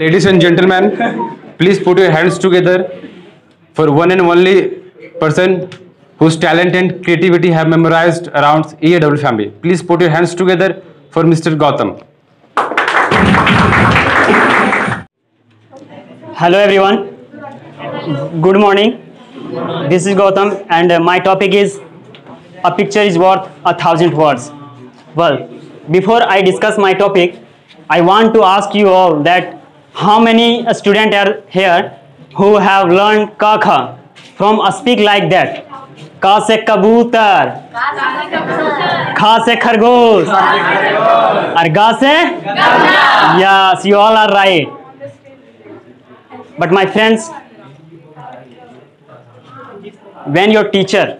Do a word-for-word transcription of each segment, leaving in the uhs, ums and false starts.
Ladies and gentlemen, please put your hands together for one and only person whose talent and creativity have memorized around A E W family. Please put your hands together for Mister Gautam. Hello everyone. Good morning. This is Gautam and my topic is a picture is worth a thousand words. Well, before I discuss my topic, I want to ask you all that how many students are here who have learned ka kha from a speak like that? Ka se kabutar, kha se khargosh, and ga se ganda. Yes, you all are right. But my friends, when your teacher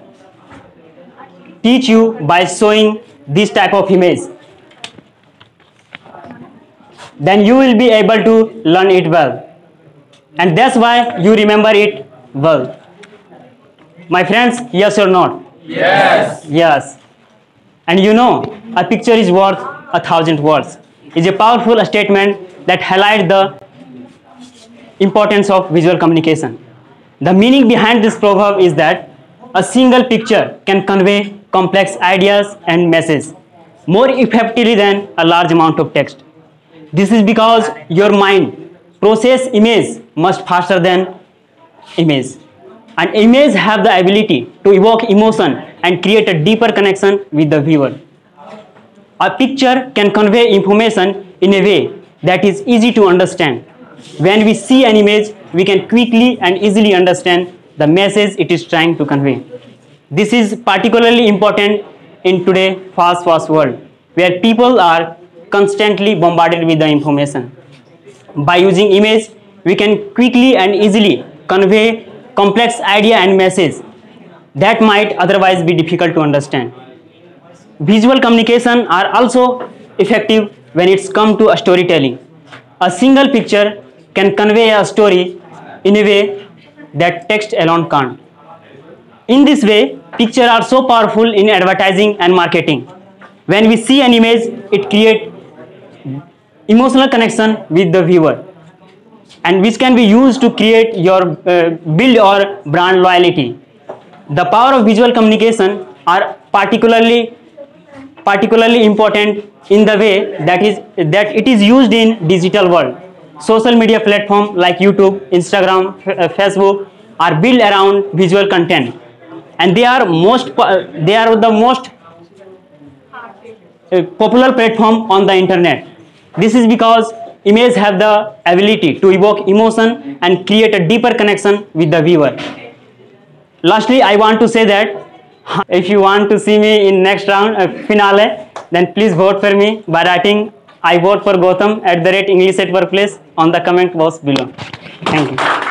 teach you by showing this type of image, then you will be able to learn it well, and that's why you remember it well. My friends, yes or not? Yes. Yes. And you know, a picture is worth a thousand words is a powerful statement that highlights the importance of visual communication. The meaning behind this proverb is that a single picture can convey complex ideas and messages more effectively than a large amount of text. This is because your mind processes image much faster than image. And images have the ability to evoke emotion and create a deeper connection with the viewer. A picture can convey information in a way that is easy to understand. When we see an image, we can quickly and easily understand the message it is trying to convey. This is particularly important in today's fast-paced world, where people are constantly bombarded with the information. By using images, we can quickly and easily convey complex idea and message that might otherwise be difficult to understand. Visual communication are also effective when it's come to a storytelling. A single picture can convey a story in a way that text alone can't. In this way, pictures are so powerful in advertising and marketing. When we see an image, it creates emotional connection with the viewer, and which can be used to create your uh, build or brand loyalty. The power of visual communication are particularly particularly important in the way that is that it is used in digital world. Social media platform like YouTube, Instagram, Facebook are built around visual content, and they are most they are the most a popular platform on the internet. This is because images have the ability to evoke emotion and create a deeper connection with the viewer. Lastly, I want to say that if you want to see me in next round uh, finale, then please vote for me by writing I vote for Gautam at the rate English at Workplace on the comment box below. Thank you.